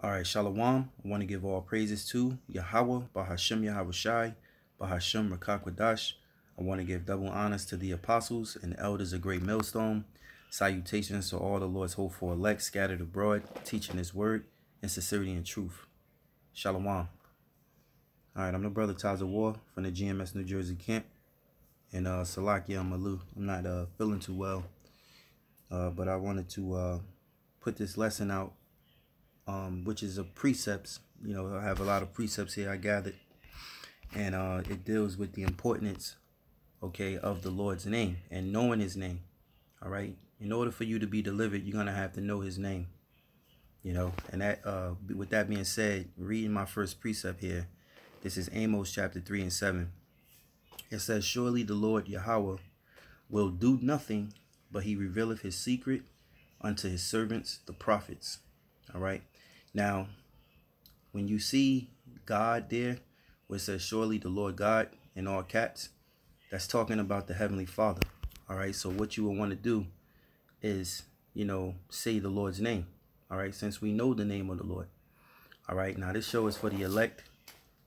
All right, Shalom. I want to give all praises to Yahawah, BaHaSham Yahawashi, BaHaSham Rakakwadash. I want to give double honors to the apostles and elders of Great Millstone. Salutations to all the Lord's hopeful elect scattered abroad, teaching his word in sincerity and truth. Shalom. All right, I'm the brother Tazawar from the GMS New Jersey camp in Salakia and Malu. I'm not feeling too well, but I wanted to put this lesson out, which is a precepts. You know, I have a lot of precepts here I gathered, and it deals with the importance, okay, of the Lord's name and knowing his name. All right, in order for you to be delivered, you're gonna have to know his name, you know. And that, with that being said, reading my first precept here, this is Amos chapter 3 and 7. It says, "Surely the Lord Yahweh will do nothing, but he revealeth his secret unto his servants, the prophets." All right. Now, when you see God there, where it says, "Surely the Lord God," in all caps, that's talking about the Heavenly Father. All right. So what you will want to do is, you know, say the Lord's name. All right. Since we know the name of the Lord. All right. Now, this show is for the elect.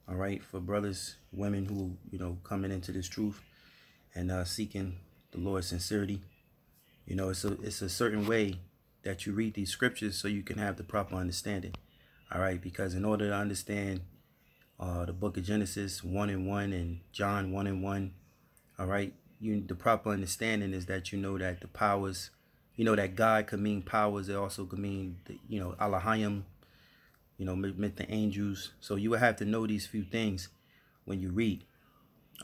All right. For brothers, women who, you know, coming into this truth and seeking the Lord's sincerity. You know, it's a certain way that you read these scriptures so you can have the proper understanding. All right. Because in order to understand the book of Genesis 1 and 1 and John 1 and 1. All right. The proper understanding is that you know that the powers, you know, that God could mean powers. It also could mean, you know, Allahayim, you know, meant the angels. So you would have to know these few things when you read.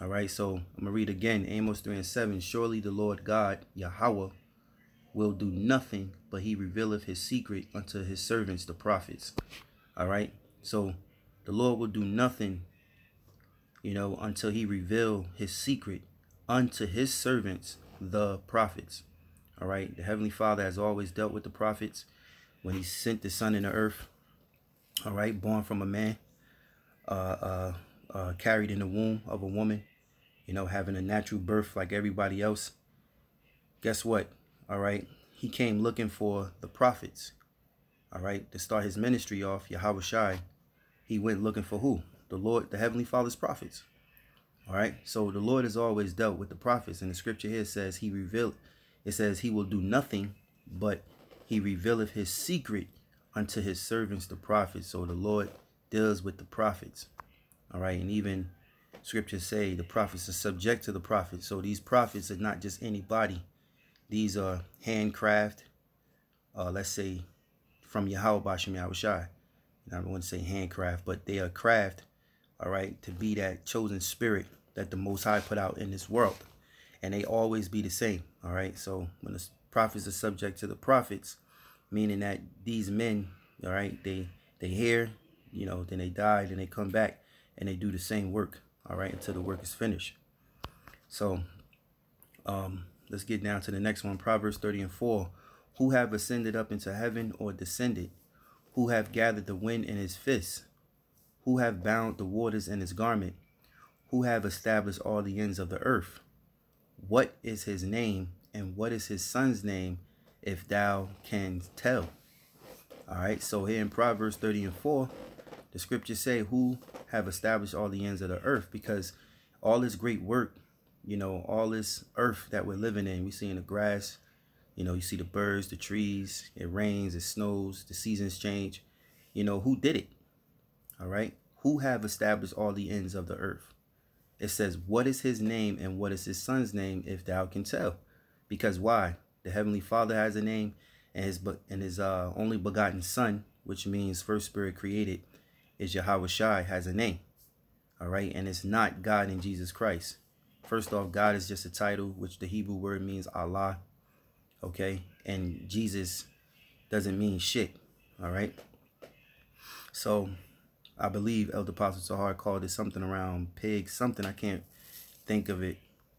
All right. So I'm going to read again. Amos 3 and 7. "Surely the Lord God, Yahweh, will do nothing, but he revealeth his secret unto his servants, the prophets." All right. So the Lord will do nothing, you know, until he reveal his secret unto his servants, the prophets. All right. The Heavenly Father has always dealt with the prophets when he sent the Son in the earth. All right. Born from a man, carried in the womb of a woman, you know, having a natural birth like everybody else. Guess what? All right. He came looking for the prophets. All right. To start his ministry off, Yahweh Shai, he went looking for who? The Lord, the Heavenly Father's prophets. All right. So the Lord has always dealt with the prophets. And the scripture here says he revealed. It says he will do nothing, but he revealeth his secret unto his servants, the prophets. So the Lord deals with the prophets. All right. And even scriptures say the prophets are subject to the prophets. So these prophets are not just anybody. These are handcraft, let's say, from Yahweh Basham Yahawashi. I don't want to say handcraft, but they are craft. All right. To be that chosen spirit that the Most High put out in this world, and they always be the same. All right. So when the prophets are subject to the prophets, meaning that these men, all right, they hear, you know, then they die, then they come back and they do the same work. All right. Until the work is finished. So, let's get down to the next one. Proverbs 30 and 4. "Who have ascended up into heaven or descended? Who have gathered the wind in his fists? Who have bound the waters in his garment? Who have established all the ends of the earth? What is his name, and what is his son's name, if thou canst tell?" All right. So here in Proverbs 30 and 4, the scriptures say who have established all the ends of the earth, because all this great work, you know, all this earth that we're living in, we see in the grass, you know, you see the birds, the trees, it rains, it snows, the seasons change. You know, who did it? All right. Who have established all the ends of the earth? It says, what is his name and what is his son's name, if thou can tell? Because why? The Heavenly Father has a name, and his only begotten son, which means first spirit created, is Yahweh Shai, has a name. All right. And it's not God in Jesus Christ. First off, God is just a title, which the Hebrew word means Allah. OK, and Jesus doesn't mean shit. All right. So I believe El Depostor Zahar called it something around pig, something. I can't think of it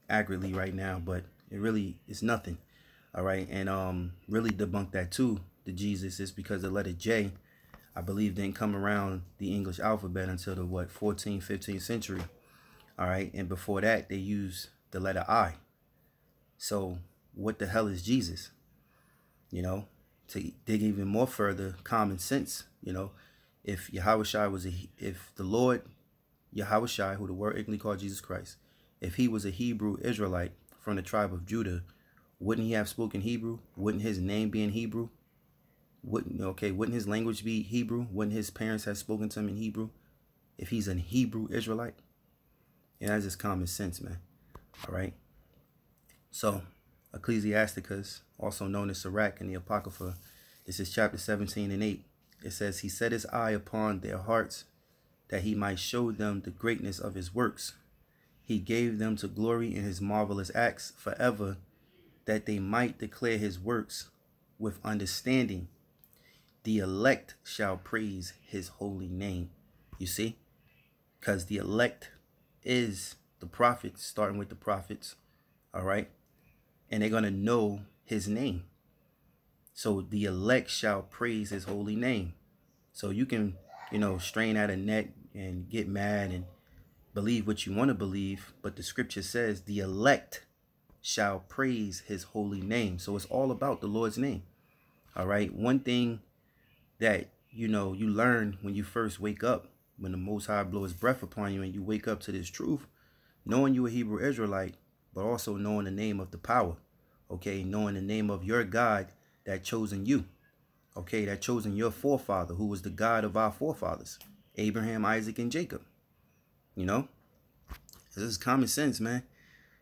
accurately right now, but it really is nothing. All right. And really debunked that, too. The Jesus is because the letter J, I believe, didn't come around the English alphabet until the, what, 14th, 15th century. All right. And before that, they used the letter I. So what the hell is Jesus? You know, to dig even more further, common sense, you know, if Yahweh Shai was a, if the Lord Yahweh Shai, who the word ignorantly called Jesus Christ, if he was a Hebrew Israelite from the tribe of Judah, wouldn't he have spoken Hebrew? Wouldn't his name be in Hebrew? Wouldn't his language be Hebrew? Wouldn't his parents have spoken to him in Hebrew if he's a Hebrew Israelite? Yeah, that's just common sense, man. All right. So Ecclesiasticus, also known as Sirach in the Apocrypha, this is chapter 17 and 8. It says, he set his eye upon their hearts that he might show them the greatness of his works. He gave them to glory in his marvelous acts forever, that they might declare his works with understanding. The elect shall praise his holy name. You see, because the elect is the prophets, starting with the prophets. All right. And they're going to know his name. So the elect shall praise his holy name. So you can, you know, strain at a neck and get mad and believe what you want to believe. But the scripture says the elect shall praise his holy name. So it's all about the Lord's name. All right. One thing that, you know, you learn when you first wake up, when the Most High blows his breath upon you and you wake up to this truth, knowing you a Hebrew Israelite, but also knowing the name of the power, okay, knowing the name of your God that chosen you, okay, that chosen your forefather, who was the God of our forefathers, Abraham, Isaac, and Jacob. You know, this is common sense, man.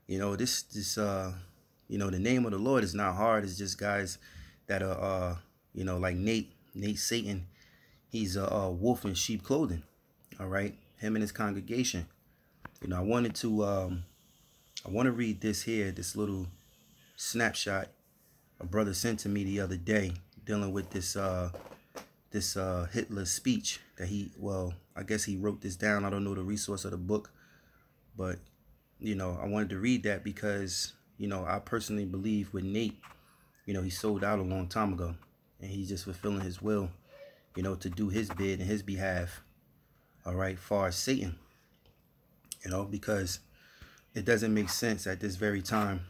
You know, you know, the name of the Lord is not hard. It's just guys that are, you know, like Nate Satan. He's a wolf in sheep clothing. All right. Him and his congregation. You know, I wanted to, I want to read this here, this little snapshot a brother sent to me the other day dealing with this Hitler speech that he, well, I guess he wrote this down. I don't know the resource of the book, but, you know, I wanted to read that because, you know, I personally believe with Nate, you know, he sold out a long time ago and he's just fulfilling his will, you know, to do his bid in his behalf. All right. Far as Satan, you know, because it doesn't make sense at this very time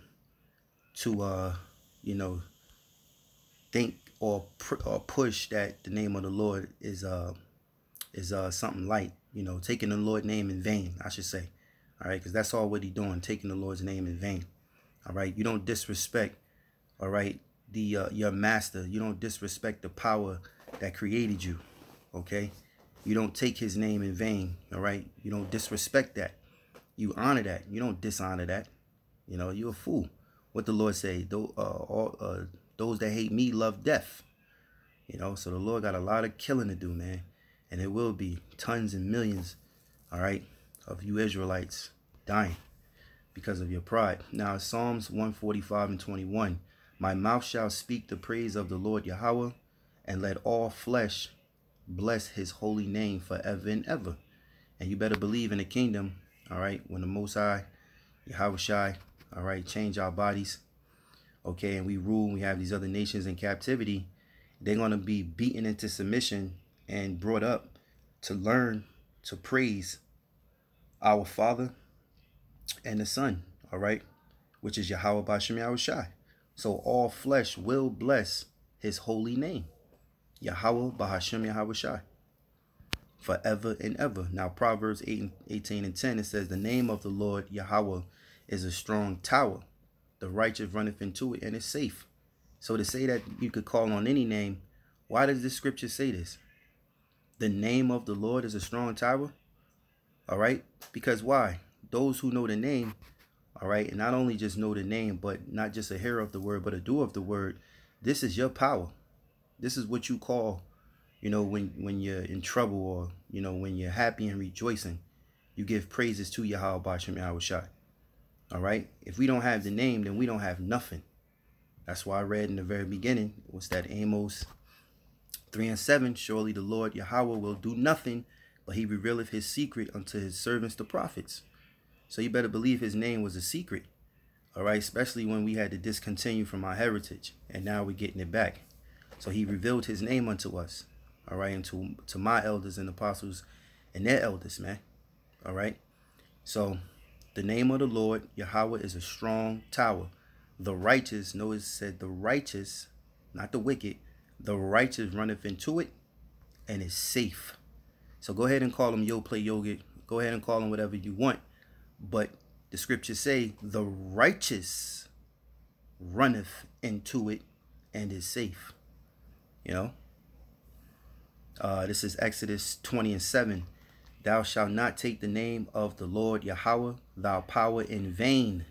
to, you know, think or push that the name of the Lord is something light, you know, taking the Lord's name in vain, I should say. All right. Because that's all what he's doing, taking the Lord's name in vain. All right. You don't disrespect. All right. The your master. You don't disrespect the power that created you. OK, you don't take his name in vain. All right. You don't disrespect that. You honor that. You don't dishonor that. You know, you're a fool. What the Lord say, those that hate me love death. You know, so the Lord got a lot of killing to do, man. And there will be tons and millions, all right, of you Israelites dying because of your pride. Now, Psalms 145 and 21. My mouth shall speak the praise of the Lord Yahawah, and let all flesh bless his holy name forever and ever. And you better believe in the kingdom. All right, when the Most High, Yahawashai, all right, change our bodies, okay, and we rule, and we have these other nations in captivity, they're going to be beaten into submission and brought up to learn to praise our Father and the Son, all right, which is Yahweh Basham Yahawashi. So all flesh will bless his holy name, Yahweh BaHaSham Yahawashi, forever and ever. Now, Proverbs 8:18 and 10, it says, the name of the Lord Yahawah is a strong tower. The righteous runneth into it and is safe. So to say that you could call on any name, why does this scripture say this? The name of the Lord is a strong tower. All right. Because why? Those who know the name. All right. And not only just know the name, but not just a hearer of the word, but a doer of the word. This is your power. This is what you call, you know, when you're in trouble, or, you know, when you're happy and rejoicing, you give praises to Yahweh Basham Yahawashi. All right. If we don't have the name, then we don't have nothing. That's why I read in the very beginning, what's that, Amos 3:7. Surely the Lord Yahawah will do nothing, but he revealeth his secret unto his servants, the prophets. So you better believe his name was a secret. All right. Especially when we had to discontinue from our heritage and now we're getting it back. So he revealed his name unto us. All right, and to my elders and apostles and their elders, man. All right. So the name of the Lord Yahawah is a strong tower. The righteous, notice it said the righteous, not the wicked. The righteous runneth into it and it's safe. So go ahead and call them Yo Play Yogurt. Go ahead and call them whatever you want. But the scriptures say the righteous runneth into it and is safe. You know? This is Exodus 20:7. Thou shalt not take the name of the Lord Yahawah, thy power, in vain.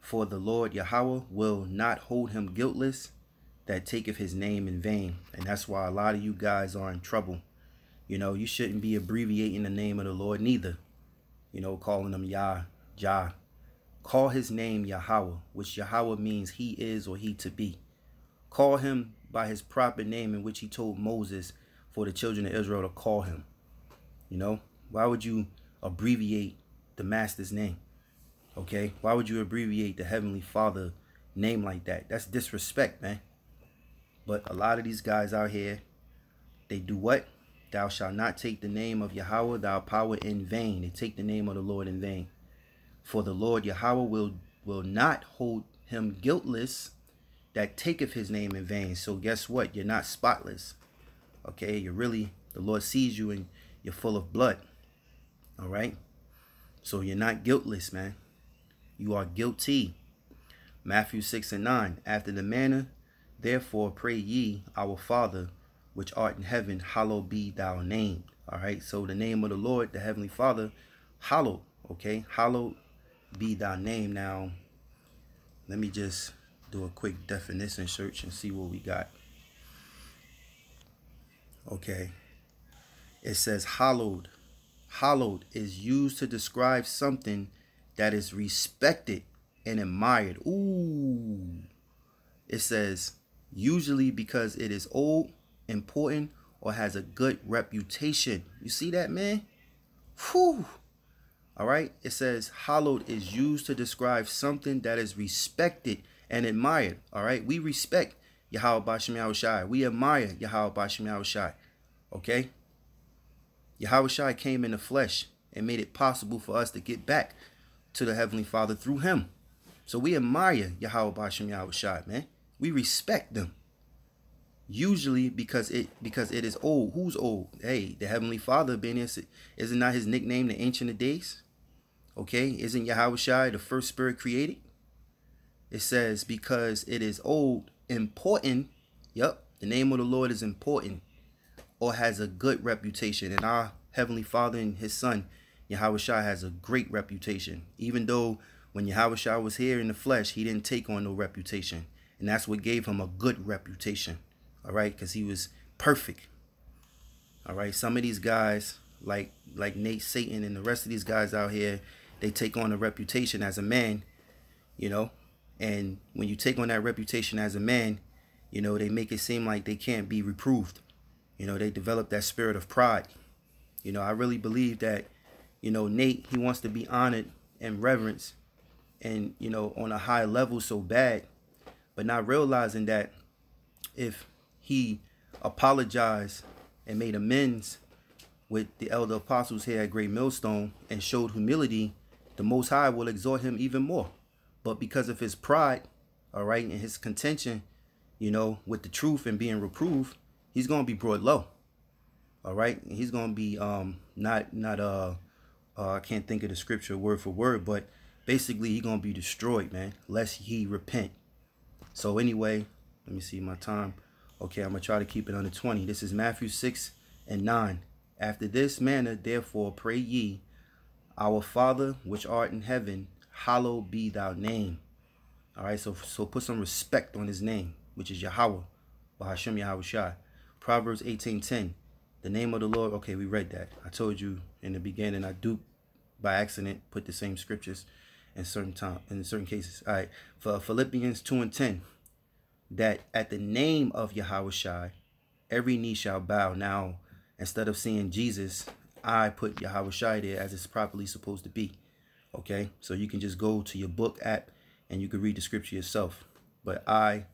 For the Lord Yahawah will not hold him guiltless that taketh his name in vain. And that's why a lot of you guys are in trouble. You know, you shouldn't be abbreviating the name of the Lord neither. You know, calling him Yah, Jah. Call his name Yahawah, which Yahawah means he is or he to be. Call him by his proper name in which he told Moses for the children of Israel to call him. You know, why would you abbreviate the master's name? Okay, why would you abbreviate the Heavenly Father name like that? That's disrespect, man. But a lot of these guys out here, they do what? Thou shalt not take the name of Yahawah, thy power, in vain. They take the name of the Lord in vain. For the Lord Yahawah will not hold him guiltless that taketh his name in vain. So guess what? You're not spotless. Okay, you're really, the Lord sees you and you're full of blood. All right? So you're not guiltless, man. You are guilty. Matthew 6:9. After the manner, therefore pray ye, our Father, which art in heaven, hallowed be thy name. All right. So the name of the Lord, the Heavenly Father, hallowed. Okay. Hallowed be thy name. Now, let me just do a quick definition search and see what we got. Okay. It says hallowed. Hallowed is used to describe something that is respected and admired. Ooh. It says, usually because it is old, important, or has a good reputation. You see that, man? Whew. All right. It says, hallowed is used to describe something that is respected and admired. All right. We respect Yahweh Basham Yahawashi. We admire Yahweh Basham Yahawashi. Okay. Yahweh Shai came in the flesh and made it possible for us to get back to the Heavenly Father through him. So we admire Yahweh Basham Yahawashi, man. We respect them. Usually because it is old. Who's old? Hey, the Heavenly Father been here. Isn't that his nickname, the Ancient of Days? Okay, isn't Yahawashai the first spirit created? It says because it is old, important. Yep, the name of the Lord is important, or has a good reputation. And our Heavenly Father and his son Yahawashai has a great reputation. Even though when Yahawashai was here in the flesh, he didn't take on no reputation. And that's what gave him a good reputation. All right. Because he was perfect. All right. Some of these guys like Nate Satan and the rest of these guys out here, they take on a reputation as a man, you know, and when you take on that reputation as a man, you know, they make it seem like they can't be reproved. You know, they develop that spirit of pride. You know, I really believe that, you know, Nate, he wants to be honored and reverenced and, you know, on a high level so bad, but not realizing that if he apologized and made amends with the elder apostles here at Great Millstone and showed humility, the Most High will exhort him even more. But because of his pride, all right, and his contention, you know, with the truth and being reproved, he's going to be brought low. All right. And he's going to be I can't think of the scripture word for word, but basically he's going to be destroyed, man, lest he repent. So anyway, let me see my time. Okay, I'm going to try to keep it under 20. This is Matthew 6:9. After this manner, therefore, pray ye, our Father, which art in heaven, hallowed be thy name. All right, so put some respect on his name, which is Yahawah, BaHaSham Yahawashi. Proverbs 18:10. The name of the Lord. Okay, we read that. I told you in the beginning, I do, by accident, put the same scriptures in certain cases. All right, for Philippians 2:10. That at the name of Yahweh Shai, every knee shall bow. Now, instead of seeing Jesus, I put Yahweh Shai there as it's properly supposed to be. Okay, so you can just go to your book app and you can read the scripture yourself. But I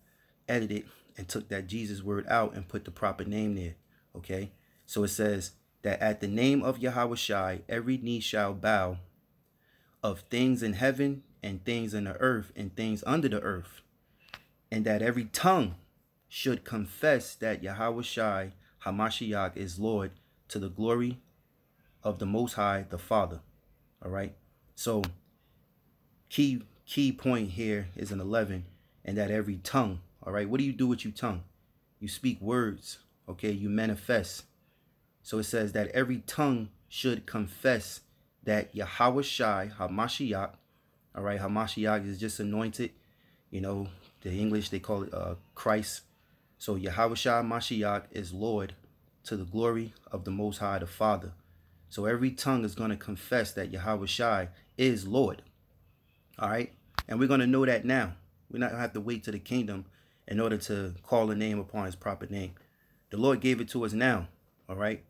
edited and took that Jesus word out and put the proper name there. Okay, so it says that at the name of Yahweh Shai, every knee shall bow, of things in heaven and things in the earth and things under the earth. And that every tongue should confess that Yahawashai, HaMashiach is Lord, to the glory of the Most High, the Father. All right. So key point here is in 11, and that every tongue. All right. What do you do with your tongue? You speak words. Okay. You manifest. So it says that every tongue should confess that Yahweh Shai, HaMashiach. All right. HaMashiach is just anointed. You know, the English, they call it Christ. So Yahweh Shai, HaMashiach is Lord, to the glory of the Most High, the Father. So every tongue is going to confess that Yahawashai is Lord. All right. And we're going to know that now. We're not going to have to wait to the kingdom in order to call a name upon his proper name. The Lord gave it to us now. All right.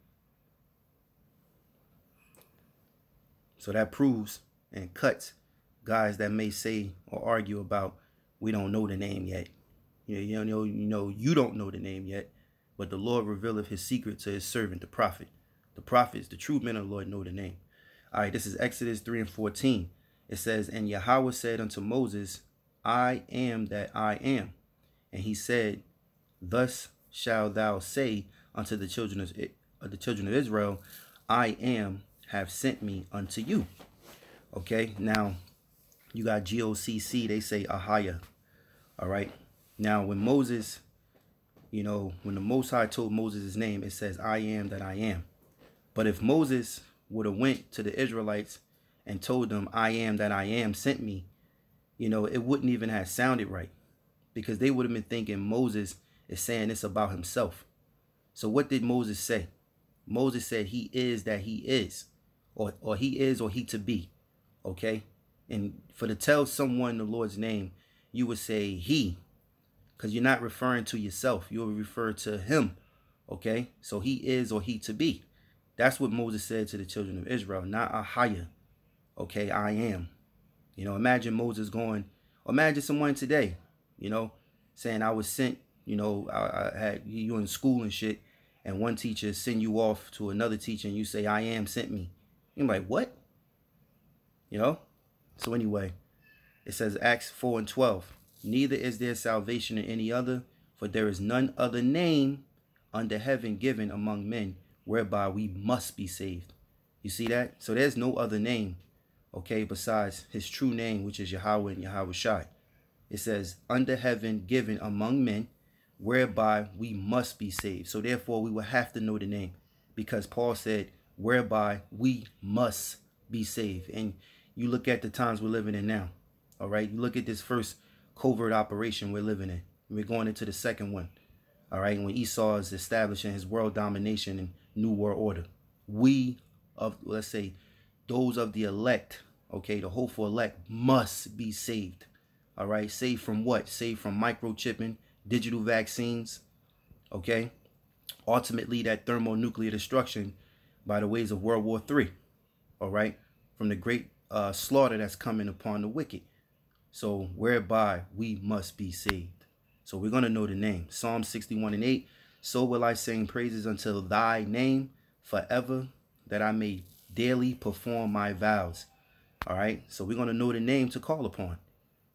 So that proves and cuts guys that may say or argue about we don't know the name yet. You don't know the name yet. But the Lord revealeth his secret to his servant, the prophet. The prophets, the true men of the Lord, know the name. All right, this is Exodus 3:14. It says, and Yahweh said unto Moses, I am that I am. And he said, thus shalt thou say unto the children of Israel, I am have sent me unto you. Okay, now you got G-O-C-C, they say Ahayah. All right, now when Moses, you know, when the Most High told Moses his name, it says, I am that I am. But if Moses would have went to the Israelites and told them, I am that I am sent me, you know, it wouldn't even have sounded right, because they would have been thinking Moses is saying this about himself. So what did Moses say? Moses said he is that he is, or he is or he to be. OK, and for to tell someone the Lord's name, you would say he, because you're not referring to yourself. You'll refer to him. OK, so he is or he to be. That's what Moses said to the children of Israel, not Ahayah. Okay, I am. You know, imagine Moses going, imagine someone today, you know, saying I was sent, you know, I had you in school and shit, and one teacher send you off to another teacher and you say, I am sent me. You're like, what? You know? So anyway, it says Acts 4:12, neither is there salvation in any other, for there is none other name under heaven given among men, whereby we must be saved. You see that? So there's no other name, okay, besides his true name, which is Yahweh and Yahawashai. It says, under heaven given among men, whereby we must be saved. So therefore, we will have to know the name, because Paul said, whereby we must be saved. And you look at the times we're living in now, all right? You look at this first covert operation we're living in. We're going into the second one, all right? When Esau is establishing his world domination and New World Order, let's say those of the elect, okay, the hopeful elect, must be saved. All right, saved from what? Saved from microchipping, digital vaccines, okay, ultimately that thermonuclear destruction by the ways of World War III, all right, from the great slaughter that's coming upon the wicked. So whereby we must be saved. So we're going to know the name. Psalm 61:8, so will I sing praises until thy name forever, that I may daily perform my vows. All right. So we're going to know the name to call upon.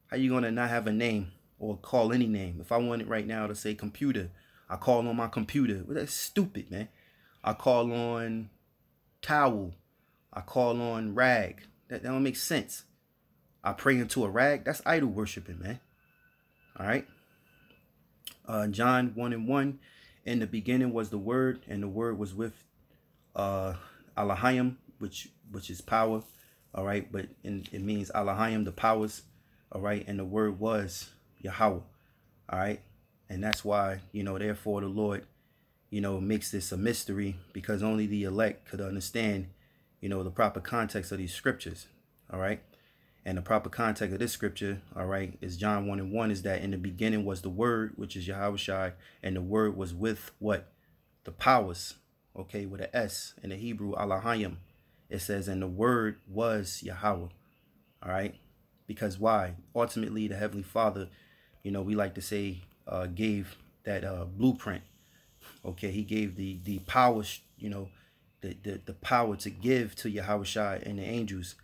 How you going to not have a name or call any name? If I want it right now to say computer, I call on my computer. Well, that's stupid, man. I call on towel. I call on rag. That don't make sense. I pray into a rag. That's idol worshiping, man. All right. John 1:1. In the beginning was the Word, and the Word was with Allahayim, which is power, all right? But it means Allahayim, the powers, all right? And the Word was Yahawah, all right? And that's why, you know, therefore the Lord, you know, makes this a mystery, because only the elect could understand, you know, the proper context of these scriptures, all right? And the proper context of this scripture, all right, is John 1:1, is that in the beginning was the Word, which is Yahweh Shai, and the Word was with what? The powers, okay, with an S in the Hebrew, Allahayim. It says, and the Word was Yahweh, all right? Because why? Ultimately, the Heavenly Father, you know, we like to say, gave that blueprint, okay? He gave the power, you know, the power to give to Yahweh Shai and the angels,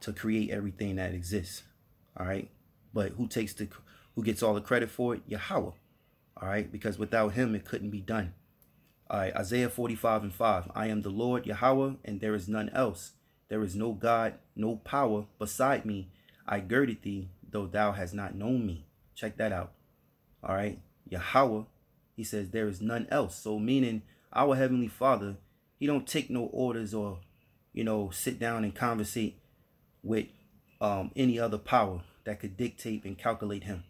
to create everything that exists, all right? But who gets all the credit for it? Yahweh, all right? Because without him, it couldn't be done. Isaiah 45:5. I am the Lord Yahweh, and there is none else. There is no God, no power beside me. I girded thee, though thou hast not known me. Check that out. All right. Yahweh, he says, there is none else. So meaning our Heavenly Father, he don't take no orders or, you know, sit down and conversate with any other power that could dictate and calculate him.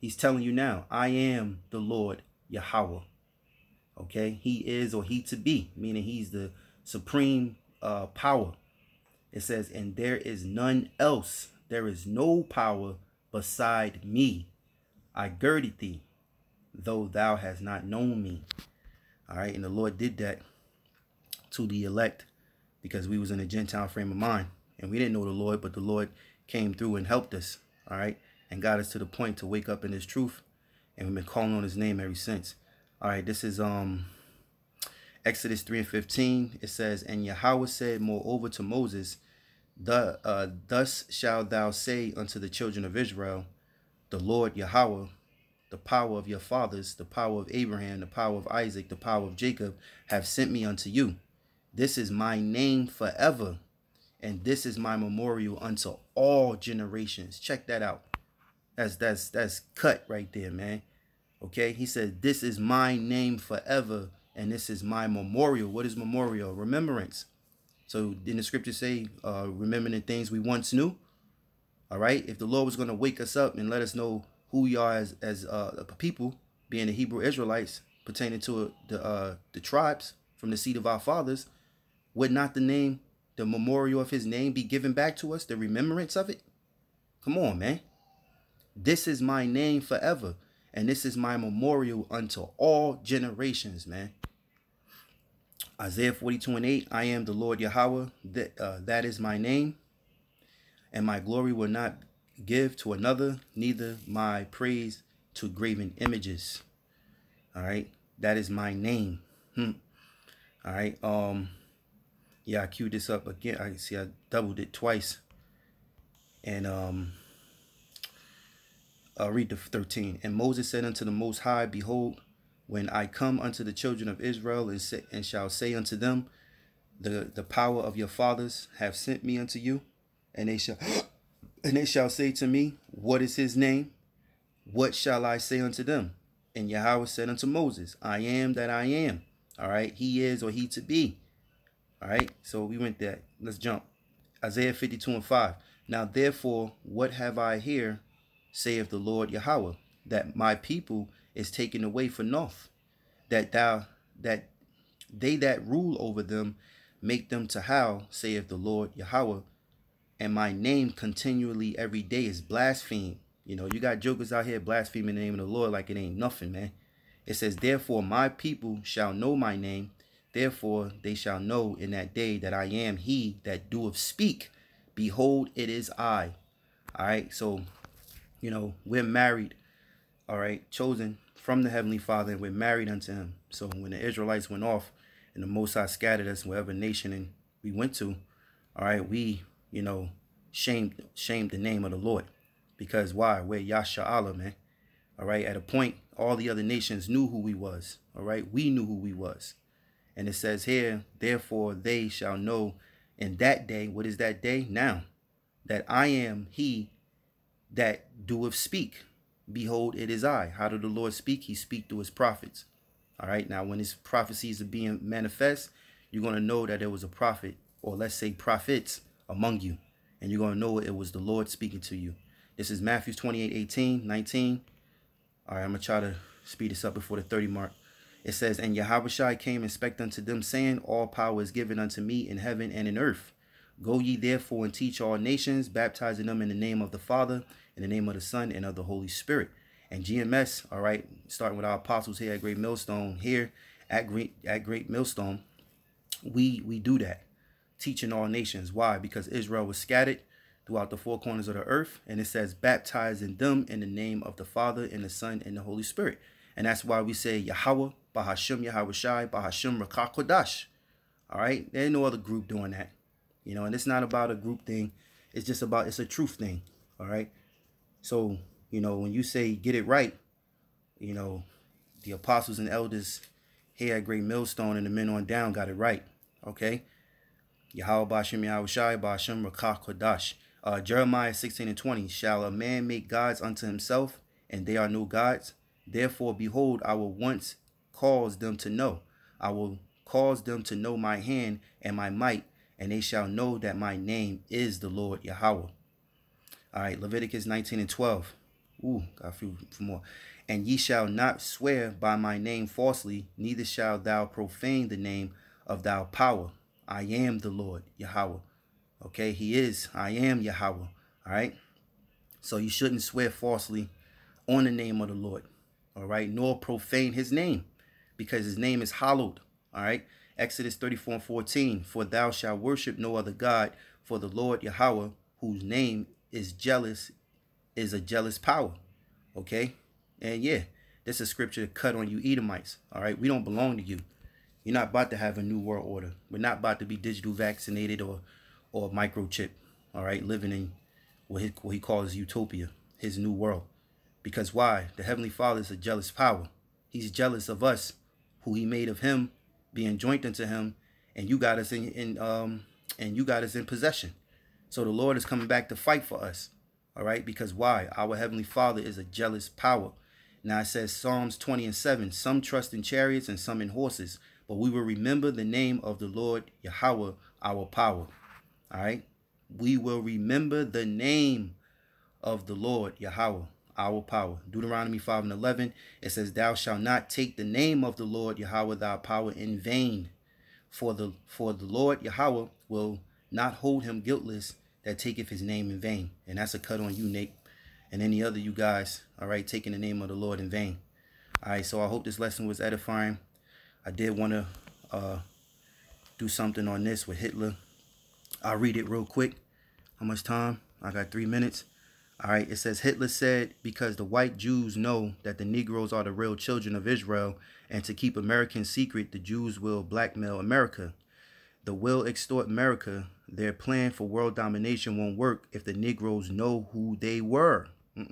He's telling you now, I am the Lord Yahweh. Okay, he is, or he to be, meaning he's the supreme power. It says, and there is none else. There is no power beside me. I girded thee, though thou hast not known me. All right, and the Lord did that to the elect because we was in a Gentile frame of mind. And we didn't know the Lord, but the Lord came through and helped us, all right, and got us to the point to wake up in his truth. And we've been calling on his name ever since. All right, this is Exodus 3:15. It says, and Yahweh said moreover to Moses, thus shalt thou say unto the children of Israel, the Lord Yahweh, the power of your fathers, the power of Abraham, the power of Isaac, the power of Jacob, have sent me unto you. This is my name forever, and this is my memorial unto all generations. Check that out. That's cut right there, man. Okay, he said, this is my name forever, and this is my memorial. What is memorial? Remembrance. So didn't the scripture say, remembering things we once knew? All right, if the Lord was going to wake us up and let us know who we are as a people, being the Hebrew Israelites, pertaining to the tribes from the seed of our fathers, would not the name, the memorial of his name, be given back to us, the remembrance of it? Come on, man. This is my name forever, and this is my memorial unto all generations, man. Isaiah 42:8, I am the Lord Yahweh, that is my name, and my glory will not give to another, neither my praise to graven images. All right, that is my name. All right, yeah, I queued this up again. I see I doubled it twice. And I'll read the 13. And Moses said unto the Most High, behold, when I come unto the children of Israel and shall say unto them, the power of your fathers have sent me unto you, and they shall say to me, what is his name? What shall I say unto them? And Yahweh said unto Moses, I am that I am. All right, he is, or he to be. All right, so we went there. Let's jump. Isaiah 52:5. Now therefore, what have I here, saith the Lord Yahweh, that my people is taken away for naught, that they that rule over them make them to howl, saith the Lord Yahweh, and my name continually every day is blasphemed. You know, you got jokers out here blaspheming the name of the Lord like it ain't nothing, man. It says, therefore my people shall know my name. Therefore they shall know in that day that I am he that doeth speak. Behold, it is I. All right. So, you know, we're married. All right. Chosen from the Heavenly Father, and we're married unto him. So when the Israelites went off and the Most High scattered us, wherever nation and we went to, all right, we, you know, shamed the name of the Lord. Because why? We're Yahsha'Allah, man. All right. At a point, all the other nations knew who we was. All right. We knew who we was. And it says here, therefore they shall know in that day, what is that day? Now, that I am he that doeth speak. Behold, it is I. How did the Lord speak? He speak through his prophets. All right. Now, when his prophecies are being manifest, you're going to know that there was a prophet, or let's say prophets, among you. And you're going to know it was the Lord speaking to you. This is Matthew 28:18-19. All right. I'm going to try to speed this up before the 30 mark. It says, and Yahawah Shai came and spake unto them, saying, all power is given unto me in heaven and in earth. Go ye therefore and teach all nations, baptizing them in the name of the Father, in the name of the Son, and of the Holy Spirit. And GMS, all right, starting with our apostles here at Great Millstone, here at Great Millstone, we do that, teaching all nations. Why? Because Israel was scattered throughout the four corners of the earth, and it says, baptizing them in the name of the Father, and the Son, and the Holy Spirit. And that's why we say Yahawah, BaHaSham Yahawashi, BaHaSham Rakakwadash. All right. There ain't no other group doing that. You know, and it's not about a group thing. It's just about, it's a truth thing. All right. So, you know, when you say get it right, you know, the apostles and elders he had Great Millstone, and the men on down got it right. Okay. Yahweh Basham Yahawashi, BaHaSham Yahawashi. Jeremiah 16:20. Shall a man make gods unto himself, and they are no gods? Therefore, behold, I will once cause them to know. I will cause them to know my hand and my might, and they shall know that my name is the Lord Yahweh. All right, Leviticus 19:12. Ooh, got a few more. And ye shall not swear by my name falsely, neither shalt thou profane the name of thy power. I am the Lord Yahweh. Okay, he is. I am Yahweh. All right. So you shouldn't swear falsely on the name of the Lord. All right. Nor profane his name, because his name is hallowed. All right. Exodus 34:14. For thou shalt worship no other God, for the Lord Yahweh, whose name is jealous, is a jealous power. Okay. And yeah, this is scripture to cut on you Edomites. All right. We don't belong to you. You're not about to have a new world order. We're not about to be digital vaccinated or microchip. All right. Living in what he calls utopia, his new world. Because why? The Heavenly Father is a jealous power. He's jealous of us, who he made of him, being joined unto him, and you got us in possession. So the Lord is coming back to fight for us. All right, because why? Our Heavenly Father is a jealous power. Now it says Psalms 20:7, some trust in chariots and some in horses, but we will remember the name of the Lord Yahweh, our power. All right, we will remember the name of the Lord Yahweh, our power. Deuteronomy 5:11, it says, thou shalt not take the name of the Lord Yahweh thy power in vain, for the Lord Yahweh will not hold him guiltless that taketh his name in vain. And that's a cut on you, Nate, and any other you guys, all right, taking the name of the Lord in vain. All right, so I hope this lesson was edifying. I did want to do something on this with Hitler. I'll read it real quick. How much time? I got 3 minutes. All right, it says, Hitler said, because the white Jews know that the Negroes are the real children of Israel, and to keep Americans secret, the Jews will blackmail America. The will extort America. Their plan for world domination won't work if the Negroes know who they were. There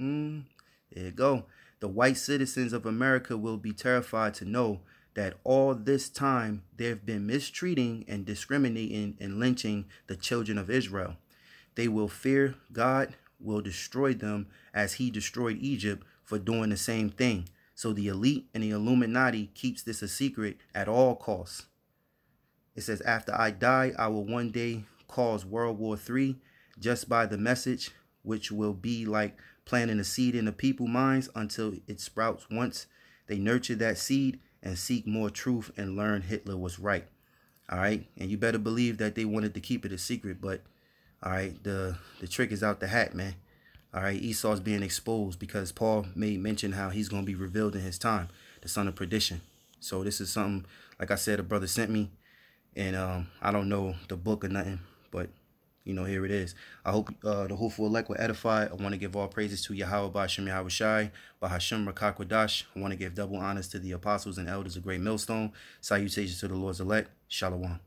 you go. The white citizens of America will be terrified to know that all this time they've been mistreating and discriminating and lynching the children of Israel. They will fear God will destroy them as he destroyed Egypt for doing the same thing. So the elite and the Illuminati keeps this a secret at all costs. It says, after I die, I will one day cause World War III just by the message, which will be like planting a seed in the people's minds until it sprouts. Once they nurture that seed and seek more truth and learn Hitler was right. All right. And you better believe that they wanted to keep it a secret, but all right, the trick is out the hat, man. All right, Esau's being exposed, because Paul made mention how he's going to be revealed in his time, the son of perdition. So this is something, like I said, a brother sent me, and I don't know the book or nothing, but, you know, here it is. I hope the hopeful elect were edified. I want to give all praises to Yahawah BaHaSham Yahawashi, BaHaSham Rakakwadash. I want to give double honors to the apostles and elders of Great Millstone. Salutations to the Lord's elect. Shalom.